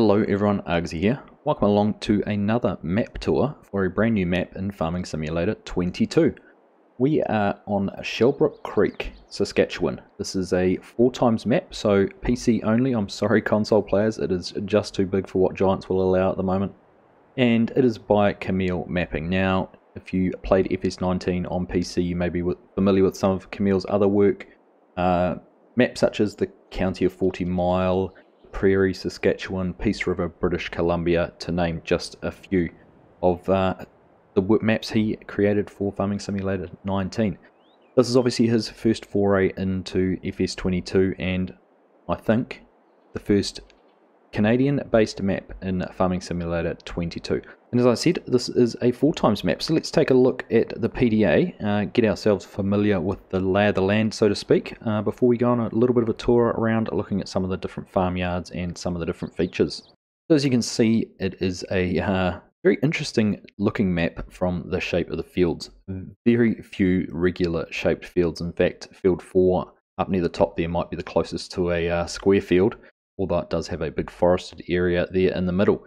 Hello everyone, Argsy here. Welcome along to another map tour for a brand new map in Farming Simulator 22. We are on Shellbrook Creek, Saskatchewan. This is a 4x map, so PC only. I'm sorry console players, it is just too big for what giants will allow at the moment. And it is by Camil Mapping. Now, if you played FS19 on PC, you may be familiar with some of Camil's other work. Maps such as the County of 40 Mile, Prairie, Saskatchewan, Peace River, British Columbia, to name just a few of the maps he created for Farming Simulator 19. This is obviously his first foray into FS22 and I think the first Canadian-based map in Farming Simulator 22. And as I said, this is a 4x map, so let's take a look at the PDA, get ourselves familiar with the lay of the land, so to speak, before we go on a little bit of a tour around looking at some of the different farmyards and some of the different features. So as you can see, it is a very interesting looking map from the shape of the fields. Very few regular shaped fields. In fact, field 4 up near the top there might be the closest to a square field, although it does have a big forested area there in the middle.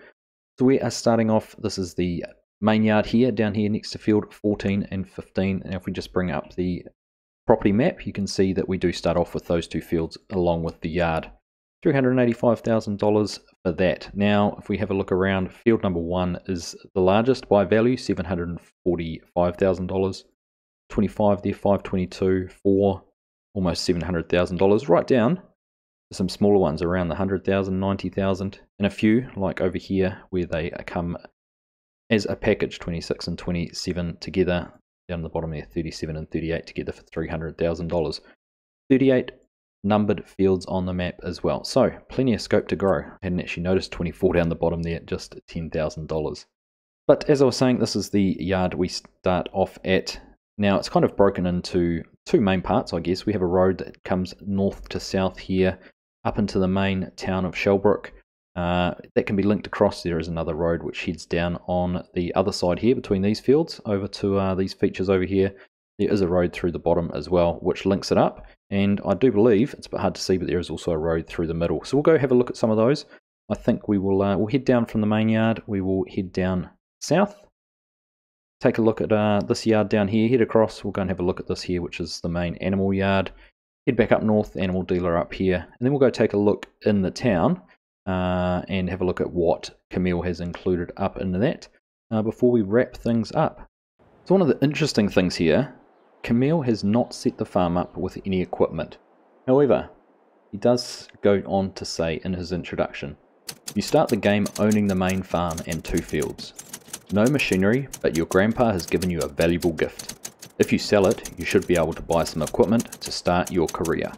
So we are starting off, this is the main yard here, down here next to field 14 and 15. And if we just bring up the property map, you can see that we do start off with those two fields along with the yard. $385,000 for that. Now, if we have a look around, field number 1 is the largest by value, $745,000. 25 there, 522, 4, almost $700,000. Right down, some smaller ones around the 100,000, 90,000, and a few like over here where they come as a package, 26 and 27 together. Down the bottom there, 37 and 38 together for $300,000. 38 numbered fields on the map as well, so plenty of scope to grow. I hadn't actually noticed 24 down the bottom there, just $10,000. But as I was saying, this is the yard we start off at. Now it's kind of broken into two main parts, I guess. We have a road that comes north to south here, up into the main town of Shellbrook. That can be linked across. There is another road which heads down on the other side here between these fields over to these features over here. There is a road through the bottom as well which links it up, and I do believe, it's a bit hard to see, but there is also a road through the middle. So we'll go have a look at some of those. I think we will we'll head down from the main yard, we will head down south, take a look at this yard down here, head across, we'll go and have a look at this here which is the main animal yard. Head back up north, animal dealer up here, and then we'll go take a look in the town and have a look at what Camil has included up into that before we wrap things up. So one of the interesting things here, Camil has not set the farm up with any equipment. However, he does go on to say in his introduction, you start the game owning the main farm and 2 fields. No machinery, but your grandpa has given you a valuable gift. If you sell it, you should be able to buy some equipment to start your career.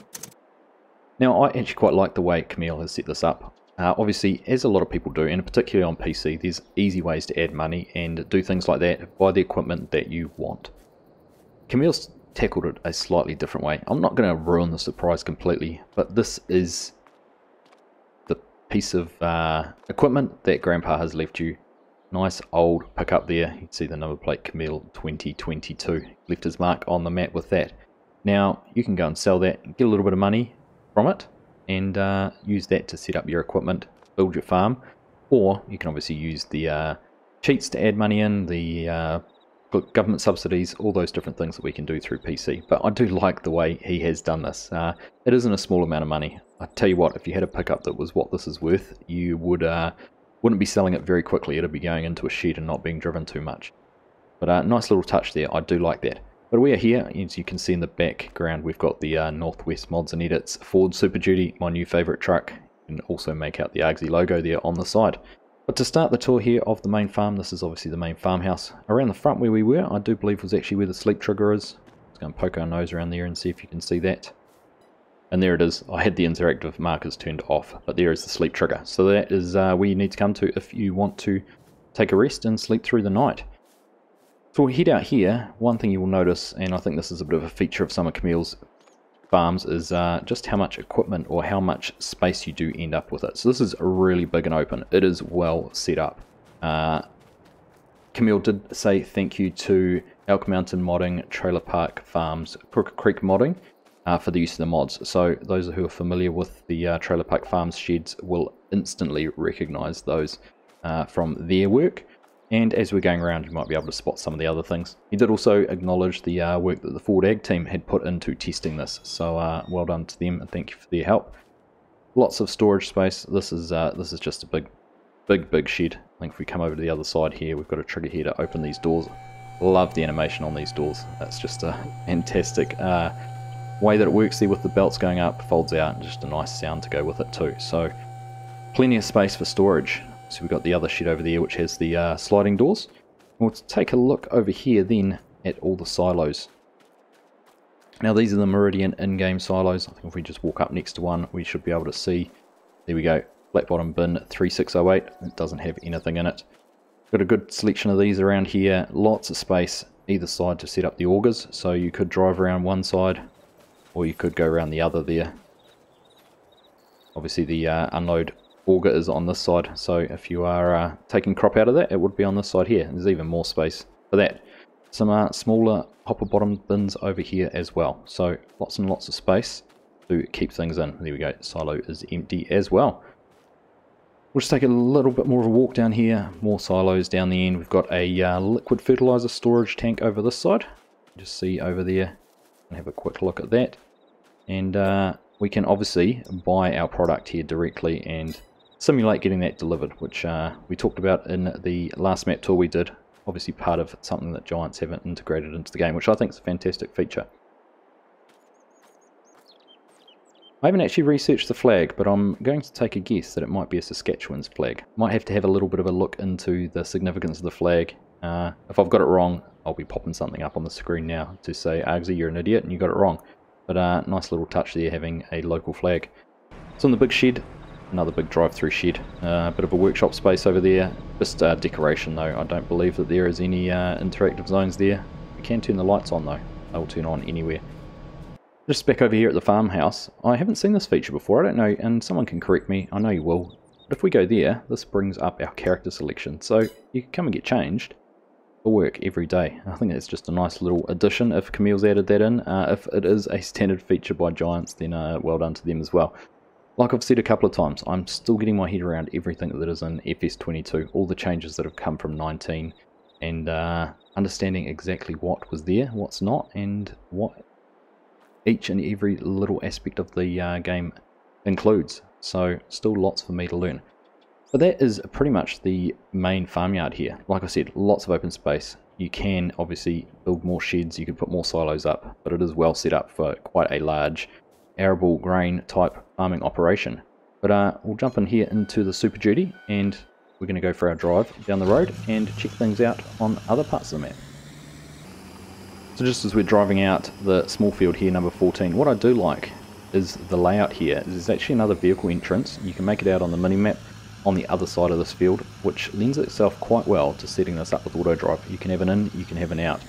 Now I actually quite like the way Camil has set this up. Obviously, as a lot of people do, and particularly on PC, there's easy ways to add money and do things like that, buy the equipment that you want. Camil's tackled it a slightly different way. I'm not going to ruin the surprise completely, but this is the piece of equipment that Grandpa has left you. Nice old pickup there, you can see the number plate Camil 2022, left his mark on the map with that. Now you can go and sell that and get a little bit of money from it and use that to set up your equipment, build your farm, or you can obviously use the cheats to add money in, the government subsidies, all those different things that we can do through PC. But I do like the way he has done this. It isn't a small amount of money. I tell you what, if you had a pickup that was what this is worth, you would wouldn't be selling it very quickly. It'd be going into a shed and not being driven too much. But a nice little touch there, I do like that. But we are here, as you can see in the background, we've got the Northwest Mods and Edits Ford Super Duty, my new favourite truck. You can also make out the Argsy logo there on the side. But to start the tour here of the main farm, this is obviously the main farmhouse. Around the front where we were, I do believe was actually where the sleep trigger is. Let's go and poke our nose around there and see if you can see that. And there it is. I had the interactive markers turned off, but there is the sleep trigger. So that is where you need to come to if you want to take a rest and sleep through the night. So we'll head out here. One thing you will notice, and I think this is a bit of a feature of some of Camil's farms, is just how much equipment or how much space you do end up with it. So this is really big and open. It is well set up. Camil did say thank you to Elk Mountain Modding, Trailer Park Farms, Brook Creek Modding, for the use of the mods. So those who are familiar with the Trailer Park Farms sheds will instantly recognize those from their work. And as we're going around, you might be able to spot some of the other things. He did also acknowledge the work that the Ford Ag team had put into testing this, so well done to them and thank you for their help. Lots of storage space. This is just a big shed. I think if we come over to the other side here, we've got a trigger here to open these doors. Love the animation on these doors. That's just a fantastic way that it works there with the belts going up, folds out, and just a nice sound to go with it too. So plenty of space for storage. So we've got the other shed over there which has the sliding doors. We'll take a look over here then at all the silos. Now these are the Meridian in-game silos. I think if we just walk up next to one, we should be able to see. There we go, flat bottom bin 3608. It doesn't have anything in it. Got a good selection of these around here. Lots of space either side to set up the augers. So you could drive around one side or you could go around the other there. Obviously the unload auger is on this side, so if you are taking crop out of that, it would be on this side here. There's even more space for that. Some smaller hopper bottom bins over here as well, so lots and lots of space to keep things in. There we go, silo is empty as well. We'll just take a little bit more of a walk down here. More silos down the end. We've got a liquid fertilizer storage tank over this side. Just see over there and have a quick look at that. And we can obviously buy our product here directly and simulate getting that delivered, which we talked about in the last map tour we did. Obviously part of something that Giants haven't integrated into the game, which I think is a fantastic feature. I haven't actually researched the flag, but I'm going to take a guess that it might be a Saskatchewan's flag. Might have to have a little bit of a look into the significance of the flag. If I've got it wrong, I'll be popping something up on the screen now to say, Argsy, you're an idiot and you got it wrong. But nice little touch there, having a local flag. It's on the big shed. Another big drive-through shed, a bit of a workshop space over there, just decoration though. I don't believe that there is any interactive zones there. We can turn the lights on though, they will turn on anywhere. Just back over here at the farmhouse, I haven't seen this feature before, I don't know, and someone can correct me, I know you will. But if we go there, this brings up our character selection, so you can come and get changed for work every day. I think that's just a nice little addition if Camil's added that in. If it is a standard feature by Giants, then well done to them as well. Like I've said a couple of times, I'm still getting my head around everything that is in FS22, all the changes that have come from 19, and understanding exactly what was there, what's not, and what each and every little aspect of the game includes. So still lots for me to learn. But that is pretty much the main farmyard here. Like I said, lots of open space. You can obviously build more sheds, you can put more silos up, but it is well set up for quite a large arable grain type farming operation. But we'll jump in here into the Super Duty and we're going to go for our drive down the road and check things out on other parts of the map. So just as we're driving out the small field here, number 14, what I do like is the layout here. There's actually another vehicle entrance. You can make it out on the mini map on the other side of this field, which lends itself quite well to setting this up with auto drive. You can have an in, you can have an out.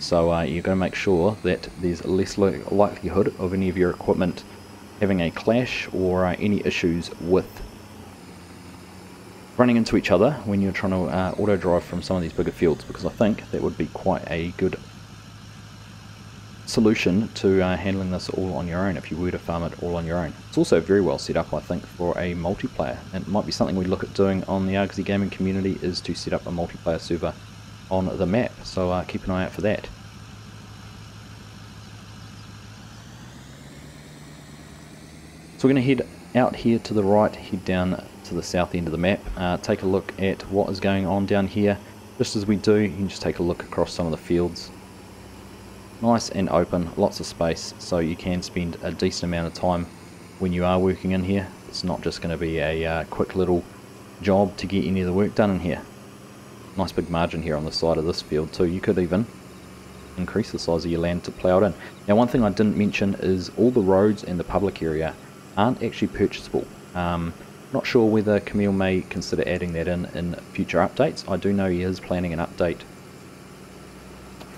So you're going to make sure that there's less likelihood of any of your equipment having a clash or any issues with running into each other when you're trying to auto drive from some of these bigger fields, because I think that would be quite a good solution to handling this all on your own if you were to farm it all on your own. It's also very well set up, I think, for a multiplayer, and it might be something we look at doing on the Argsy Gaming community, is to set up a multiplayer server on the map, so keep an eye out for that. So we're going to head out here to the right, head down to the south end of the map, take a look at what is going on down here. Just as we do, you can just take a look across some of the fields. Nice and open, lots of space, so you can spend a decent amount of time when you are working in here. It's not just going to be a quick little job to get any of the work done in here. Nice big margin here on the side of this field too. You could even increase the size of your land to plow it in. Now one thing I didn't mention is all the roads and the public area aren't actually purchasable. Not sure whether Camil may consider adding that in future updates. I do know he is planning an update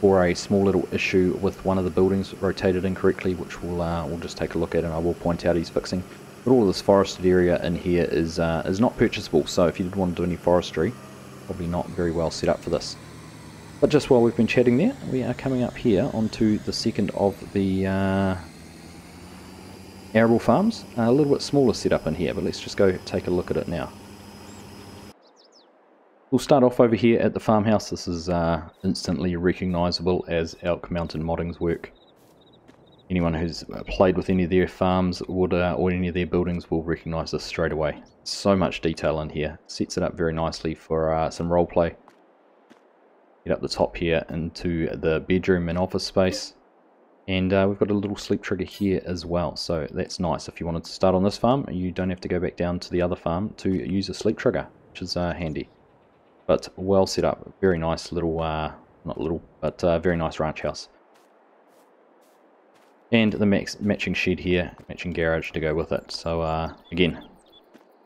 for a small little issue with one of the buildings rotated incorrectly, which we'll just take a look at and I will point out he's fixing. But all of this forested area in here is not purchasable, so if you did want to do any forestry, probably not very well set up for this. But just while we've been chatting there, we are coming up here onto the second of the arable farms. A little bit smaller setup in here, but let's just go take a look at it now. We'll start off over here at the farmhouse. This is instantly recognisable as Elk Mountain Modding's work. Anyone who's played with any of their farms would, or any of their buildings will recognise this straight away. So much detail in here. Sets it up very nicely for some roleplay. Get up the top here into the bedroom and office space. And we've got a little sleep trigger here as well, so that's nice. If you wanted to start on this farm, you don't have to go back down to the other farm to use a sleep trigger, which is handy. But well set up, very nice little, not little, but very nice ranch house. And the matching shed here, matching garage to go with it. So again,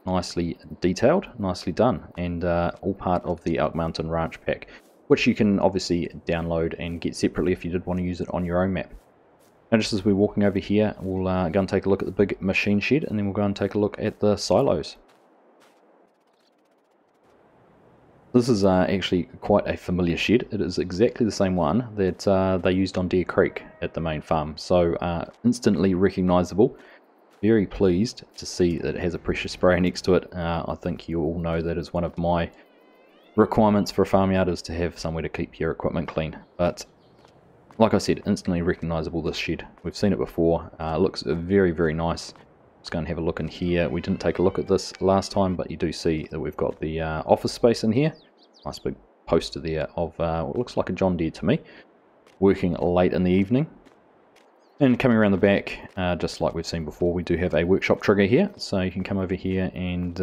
nicely detailed, nicely done, and all part of the Elk Mountain Ranch pack, which you can obviously download and get separately if you did want to use it on your own map. Now just as we're walking over here, we'll go and take a look at the big machine shed, and then we'll go and take a look at the silos. This is actually quite a familiar shed. It is exactly the same one that they used on Deer Creek at the main farm, so instantly recognisable. Very pleased to see that it has a pressure sprayer next to it. I think you all know that is one of my requirements for a farmyard, is to have somewhere to keep your equipment clean. But like I said, instantly recognisable, this shed. We've seen it before. It looks very, very nice. Let's go and have a look in here. We didn't take a look at this last time, but you do see that we've got the office space in here. Nice big poster there of what looks like a John Deere to me, working late in the evening. And coming around the back, just like we've seen before, we do have a workshop trigger here, so you can come over here and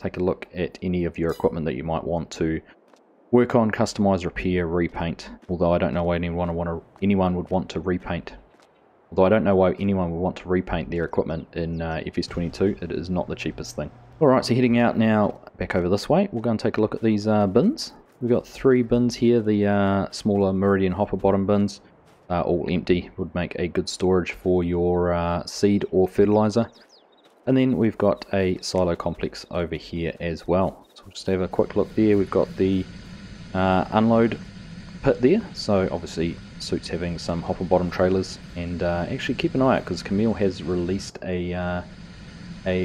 take a look at any of your equipment that you might want to work on, customise, repair, repaint. Although I don't know why anyone would want to repaint their equipment in FS22, it is not the cheapest thing. Alright, so heading out now, back over this way, we'll go and take a look at these bins. We've got three bins here, the smaller Meridian hopper bottom bins, all empty, would make a good storage for your seed or fertiliser. And then we've got a silo complex over here as well. So we'll just have a quick look there. We've got the unload pit there, so obviously suits having some hopper bottom trailers, and actually keep an eye out because Camil has released a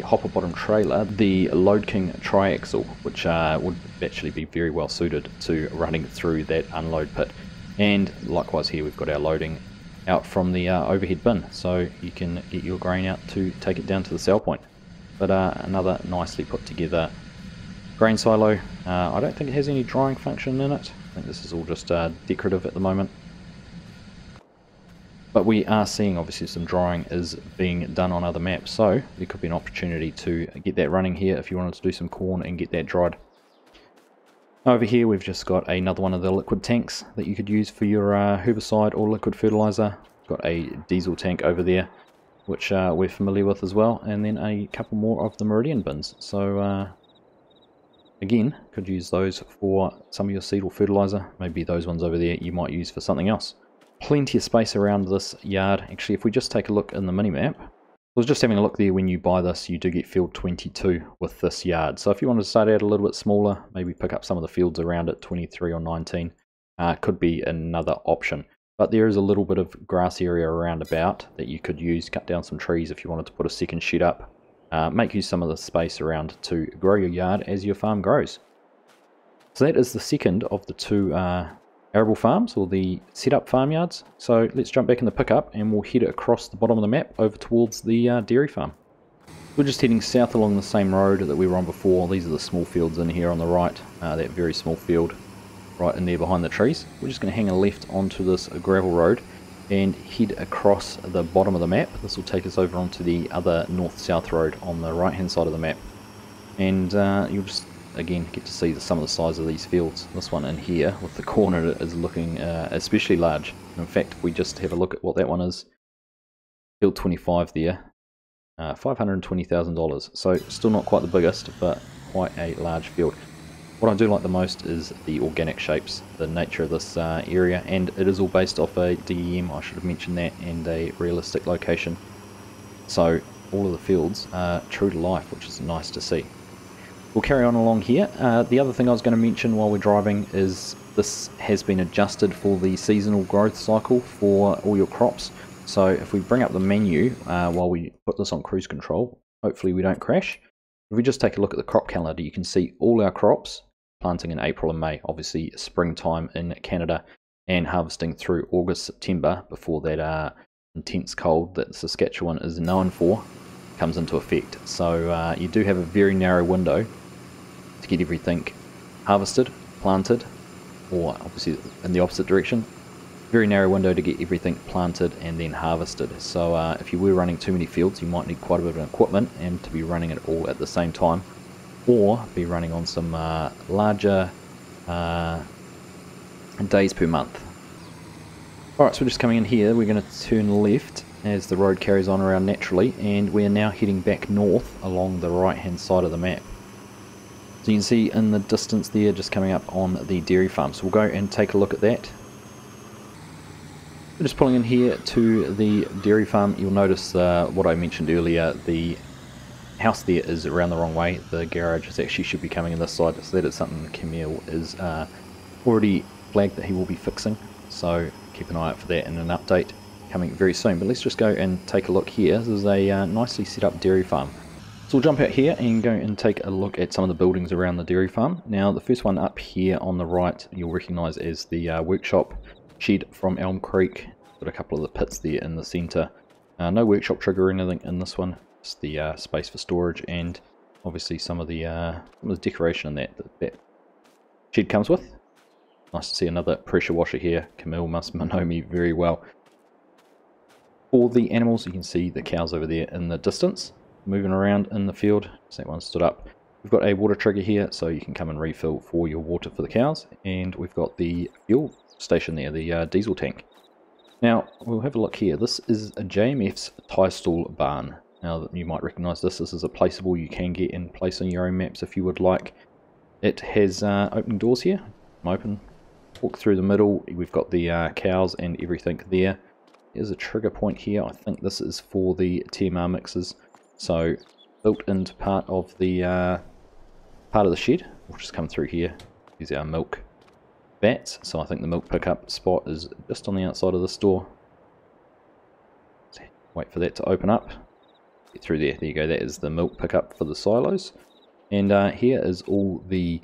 hopper bottom trailer, the Load King Triaxle, which would actually be very well suited to running through that unload pit. And likewise here we've got our loading out from the overhead bin, so you can get your grain out to take it down to the sale point. But another nicely put together grain silo. I don't think it has any drying function in it. I think this is all just decorative at the moment. But we are seeing obviously some drying is being done on other maps, so there could be an opportunity to get that running here if you wanted to do some corn and get that dried. Over here we've just got another one of the liquid tanks that you could use for your herbicide or liquid fertiliser. Got a diesel tank over there, which we're familiar with as well, and then a couple more of the Meridian bins. So again, could use those for some of your seed or fertiliser. Maybe those ones over there you might use for something else. Plenty of space around this yard. Actually, if we just take a look in the mini-map, I was just having a look there. When you buy this, you do get field 22 with this yard, so if you wanted to start out a little bit smaller, maybe pick up some of the fields around it, 23 or 19 could be another option. But there is a little bit of grass area around about that you could use, cut down some trees if you wanted to put a second shed up, make use some of the space around to grow your yard as your farm grows. So that is the second of the two arable farms, or the setup farmyards. So let's jump back in the pickup and we'll head across the bottom of the map over towards the dairy farm. We're just heading south along the same road that we were on before. These are the small fields in here on the right, that very small field right in there behind the trees. We're just going to hang a left onto this gravel road and head across the bottom of the map. This will take us over onto the other north-south road on the right hand side of the map, and you'll just again get to see some of the size of these fields. This one in here with the corner is looking especially large. And in fact, if we just have a look at what that one is, field 25 there, $520,000, so still not quite the biggest, but quite a large field. What I do like the most is the organic shapes, the nature of this area, and it is all based off a DEM, I should have mentioned that, and a realistic location, so all of the fields are true to life, which is nice to see. We'll carry on along here. The other thing I was going to mention while we're driving is this has been adjusted for the seasonal growth cycle for all your crops. So if we bring up the menu while we put this on cruise control, hopefully we don't crash. If we just take a look at the crop calendar, you can see all our crops planting in April and May, obviously springtime in Canada, and harvesting through August, September before that intense cold that Saskatchewan is known for comes into effect. So you do have a very narrow window to get everything harvested, planted, or obviously in the opposite direction, very narrow window to get everything planted and then harvested. So if you were running too many fields, you might need quite a bit of equipment and to be running it all at the same time, or be running on some larger days per month. Alright, so we're just coming in here, we're going to turn left as the road carries on around naturally, and we're now heading back north along the right hand side of the map. So you can see in the distance there, just coming up on the dairy farm, so we'll go and take a look at that. We're just pulling in here to the dairy farm. You'll notice what I mentioned earlier, the house there is around the wrong way, the garage is actually should be coming in this side, so that is something Camil is already flagged that he will be fixing, so keep an eye out for that in an update coming very soon. But let's just go and take a look here. This is a nicely set up dairy farm, so we'll jump out here and go and take a look at some of the buildings around the dairy farm. Now the first one up here on the right you'll recognize as the workshop shed from Elm Creek. Got a couple of the pits there in the center. No workshop trigger or anything in this one, just the space for storage, and obviously some of the decoration in that shed comes with. Nice to see another pressure washer here. Camil must know me very well. For the animals, you can see the cows over there in the distance, moving around in the field. So that one stood up. We've got a water trigger here, so you can come and refill for your water for the cows. And we've got the fuel station there, the diesel tank. Now, we'll have a look here. This is a JMF's tie stall barn. Now, you might recognise this. This is a placeable you can get and place on your own maps if you would like. It has opening doors here. I'm open. Walk through the middle, we've got the cows and everything there. There's a trigger point here. I think this is for the TMR mixers, so built into part of the shed. We'll just come through here. Here's our milk vats, so I think the milk pickup spot is just on the outside of this door. Wait for that to open up. Get through there. There you go. That is the milk pickup for the silos. And here is all the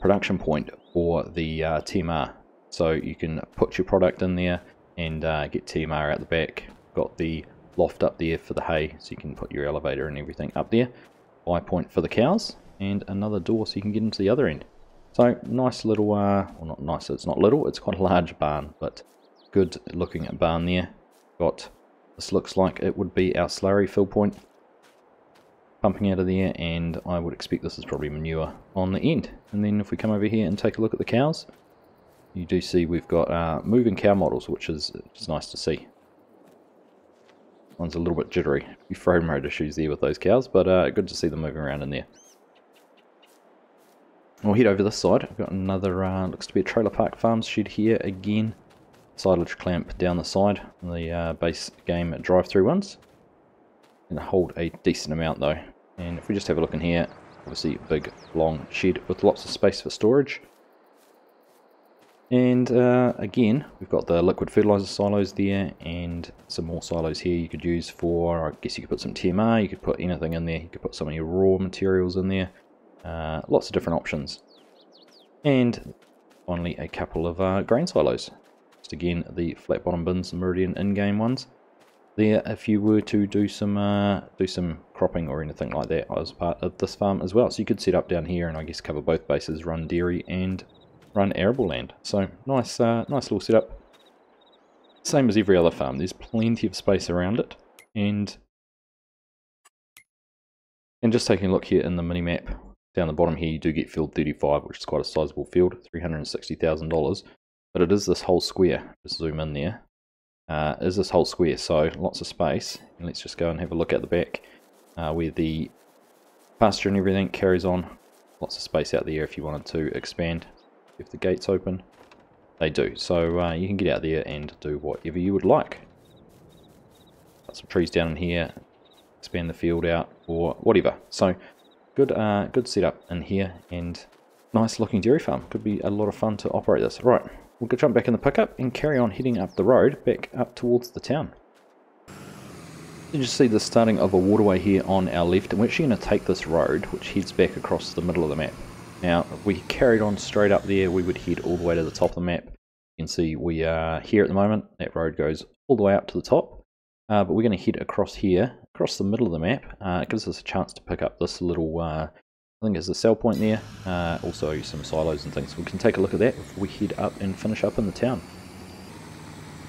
production point for the TMR, so you can put your product in there and get TMR out the back. Got the loft up there for the hay, so you can put your elevator and everything up there. Buy point for the cows, and another door so you can get into the other end. So nice little, well not nice, it's not little, it's quite a large barn, but good looking barn there. Got, this looks like it would be our slurry fill point, pumping out of there, and I would expect this is probably manure on the end. And then if we come over here and take a look at the cows, you do see we've got moving cow models, which is nice to see. One's a little bit jittery, a few frame rate issues there with those cows, but good to see them moving around in there. We'll head over this side. We've got another, looks to be a Trailer Park Farms shed here again. Silage clamp down the side, the base game drive-through ones. And hold a decent amount though. And if we just have a look in here, obviously a big long shed with lots of space for storage. And again, we've got the liquid fertilizer silos there, and some more silos here you could use for, I guess you could put some TMR, you could put anything in there, you could put some of your raw materials in there, lots of different options. And finally a couple of grain silos, just again the flat bottom bins, the Meridian in-game ones. There, if you were to do some cropping or anything like that as part of this farm as well, so you could set up down here and I guess cover both bases, run dairy and run arable land. So nice, nice little setup. Same as every other farm. There's plenty of space around it, and just taking a look here in the mini map down the bottom here, you do get field 35, which is quite a sizable field, $360,000. But it is this whole square. Just zoom in there. Is this whole square, so lots of space. And let's just go and have a look at the back where the pasture and everything carries on. Lots of space out there if you wanted to expand. If the gates open, they do, so you can get out there and do whatever you would like. Got some trees down in here, expand the field out or whatever. So good, good setup in here, and nice looking dairy farm. Could be a lot of fun to operate this. Right. We'll jump back in the pickup and carry on heading up the road back up towards the town. You just see the starting of a waterway here on our left, and we're actually going to take this road, which heads back across the middle of the map. Now, if we carried on straight up there, we would head all the way to the top of the map. You can see we are here at the moment. That road goes all the way up to the top, but we're going to head across here, across the middle of the map. It gives us a chance to pick up this little, I think it's a sell point there, also some silos and things. We can take a look at that if we head up and finish up in the town.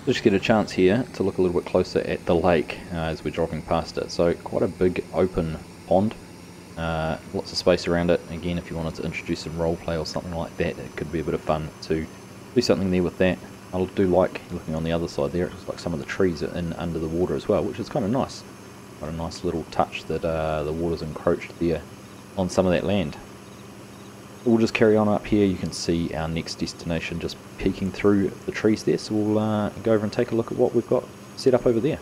We'll just get a chance here to look a little bit closer at the lake as we're driving past it. So quite a big open pond, lots of space around it. Again, if you wanted to introduce some role play or something like that, it could be a bit of fun to do something there with that. I do like looking on the other side there. It looks like some of the trees are in under the water as well, which is kind of nice. Quite a nice little touch that the water's encroached there on some of that land. We'll just carry on up here. You can see our next destination just peeking through the trees there, so we'll go over and take a look at what we've got set up over there.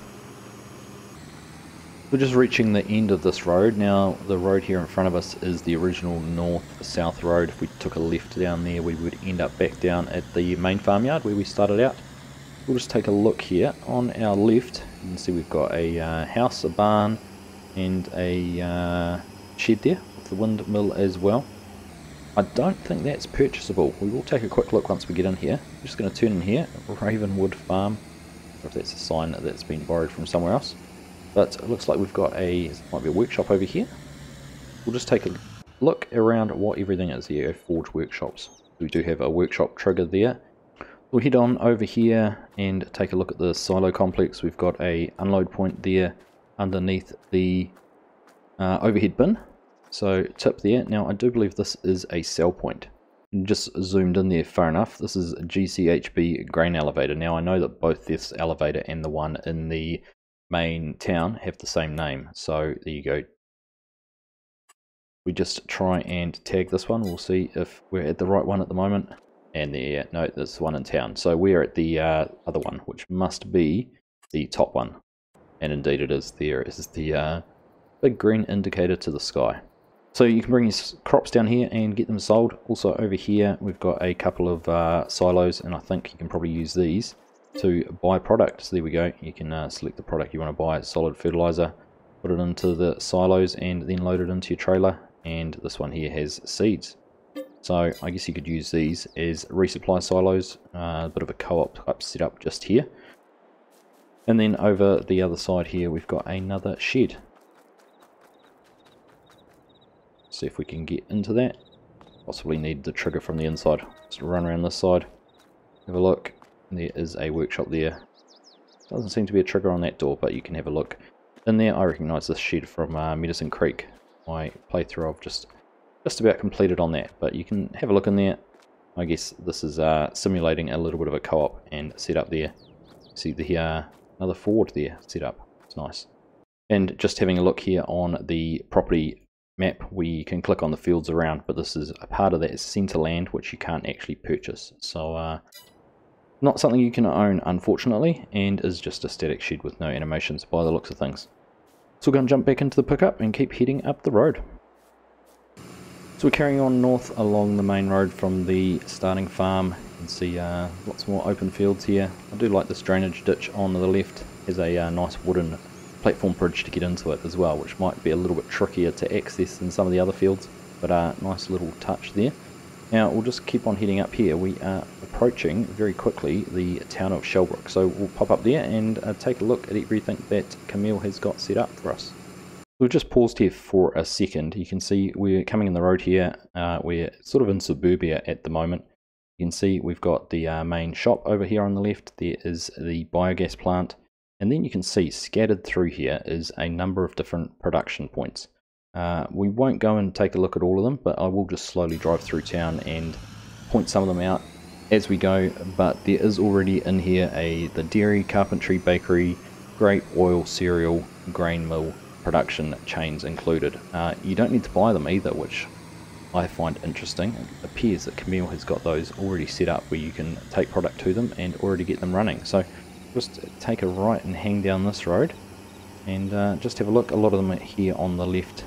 We're just reaching the end of this road now. The road here in front of us is the original north-south road. If we took a left down there, we would end up back down at the main farmyard where we started out. We'll just take a look here on our left. You can see we've got a house, a barn, and a shed there with the windmill as well. I don't think that's purchasable. We will take a quick look once we get in here. I'm just going to turn in here, Ravenwood Farm. I don't know if that's a sign that's been borrowed from somewhere else. But it looks like we've got a, might be a workshop over here. We'll just take a look around what everything is here, Forge Workshops. We do have a workshop trigger there. We'll head on over here and take a look at the silo complex. We've got a unload point there underneath the overhead bin. So tip there. Now I do believe this is a sell point. Just zoomed in there far enough. This is GCHB grain elevator. Now I know that both this elevator and the one in the main town have the same name. So there you go. We just try and tag this one. We'll see if we're at the right one at the moment. And there, no, there's the one in town. So we're at the other one, which must be the top one. And indeed it is. There is the big green indicator to the sky. So you can bring your crops down here and get them sold. Also over here we've got a couple of silos, and I think you can probably use these to buy products. There we go. You can select the product you want to buy, solid fertilizer, put it into the silos and then load it into your trailer. And this one here has seeds. So I guess you could use these as resupply silos, a bit of a co-op type setup just here. And then over the other side here we've got another shed. See if we can get into that. Possibly need the trigger from the inside. Just run around this side, have a look. There is a workshop there. Doesn't seem to be a trigger on that door, but you can have a look in there. I recognise this shed from Medicine Creek. My playthrough I've just about completed on that, but you can have a look in there. I guess this is simulating a little bit of a co-op and set up there. See the another Ford there set up. It's nice. And just having a look here on the property map, we can click on the fields around, but this is a part of that centre land which you can't actually purchase, so not something you can own, unfortunately, and is just a static shed with no animations by the looks of things. So we're going to jump back into the pickup and keep heading up the road. So we're carrying on north along the main road from the starting farm. You can see lots more open fields here. I do like this drainage ditch on the left. There's a nice wooden platform bridge to get into it as well, which might be a little bit trickier to access than some of the other fields, but a nice little touch there. Now we'll just keep on heading up here. We are approaching very quickly the town of Shellbrook, so we'll pop up there and take a look at everything that Camil has got set up for us. We've just paused here for a second. You can see we're coming in the road here. We're sort of in suburbia at the moment. You can see we've got the main shop over here on the left. There is the biogas plant. And then you can see scattered through here is a number of different production points. We won't go and take a look at all of them, but I will just slowly drive through town and point some of them out as we go. But there is already in here the dairy, carpentry, bakery, grape, oil, cereal, grain mill production chains included. You don't need to buy them either, which I find interesting. It appears that Camil has got those already set up where you can take product to them and already get them running. So just take a right and hang down this road and just have a look. A lot of them are here on the left,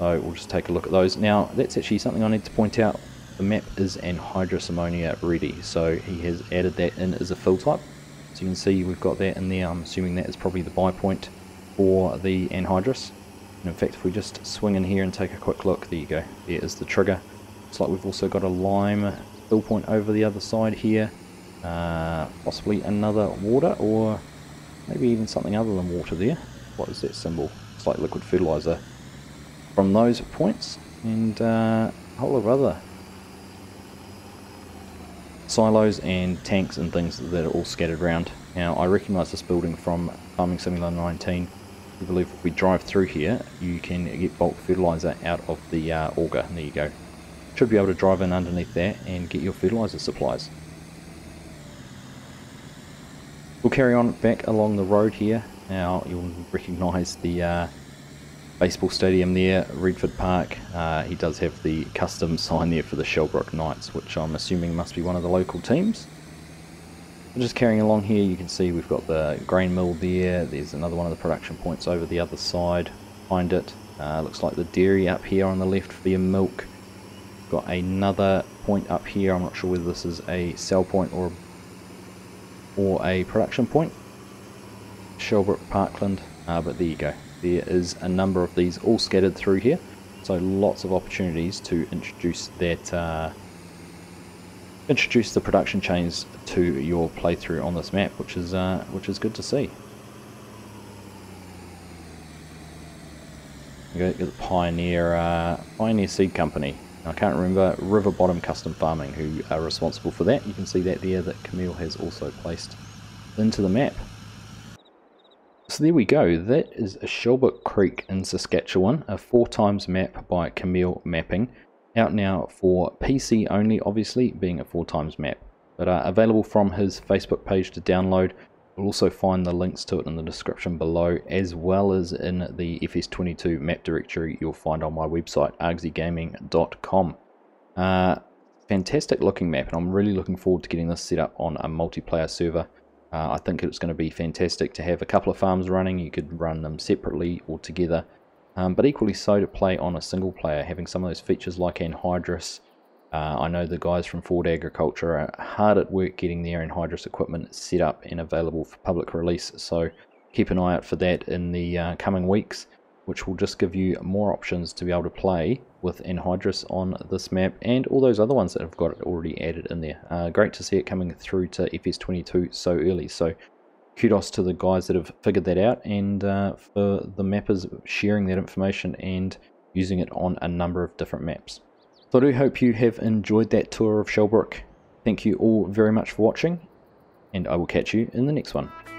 so we'll just take a look at those. Now that's actually something I need to point out. The map is anhydrous ammonia ready, so he has added that in as a fill type. So you can see we've got that in there. I'm assuming that is probably the buy point. or the anhydrous. And in fact, if we just swing in here and take a quick look, there you go, there is the trigger. Looks like we've also got a lime fill point over the other side here, possibly another water, or maybe even something other than water there. What is that symbol? It's like liquid fertilizer from those points, and a whole lot of other silos and tanks and things that are all scattered around. Now, I recognize this building from Farming Simulator 19. I believe if we drive through here, you can get bulk fertilizer out of the auger. There you go. Should be able to drive in underneath that and get your fertilizer supplies. We'll carry on back along the road here. Now, you'll recognize the baseball stadium there, Redford Park. He does have the custom sign there for the Shellbrook Knights, which I'm assuming must be one of the local teams. Just carrying along here, you can see we've got the grain mill there. There's another one of the production points over the other side behind it. Looks like the dairy up here on the left for your milk. Got another point up here. I'm not sure whether this is a sell point or a production point. Shellbrook Parkland. But there you go. There is a number of these all scattered through here. So lots of opportunities to introduce that. Introduce the production chains to your playthrough on this map, which is good to see. You've got the Pioneer Seed Company. I can't remember, River Bottom Custom Farming, who are responsible for that. You can see that there that Camil has also placed into the map. So there we go, that is a Shellbrook Creek in Saskatchewan, a 4x map by Camil Mapping. Out now for PC only, obviously, being a 4x map, but available from his Facebook page to download. You'll also find the links to it in the description below, as well as in the FS22 map directory you'll find on my website, argsygaming.com. Fantastic looking map, and I'm really looking forward to getting this set up on a multiplayer server. I think it's going to be fantastic to have a couple of farms running. You could run them separately or together. But equally so to play on a single player, having some of those features like anhydrous. I know the guys from Ford Agriculture are hard at work getting their anhydrous equipment set up and available for public release, so keep an eye out for that in the coming weeks, which will just give you more options to be able to play with anhydrous on this map and all those other ones that have got it already added in there. Great to see it coming through to FS22 so early, so kudos to the guys that have figured that out, and for the mappers sharing that information and using it on a number of different maps. So I do hope you have enjoyed that tour of Shellbrook. Thank you all very much for watching, and I will catch you in the next one.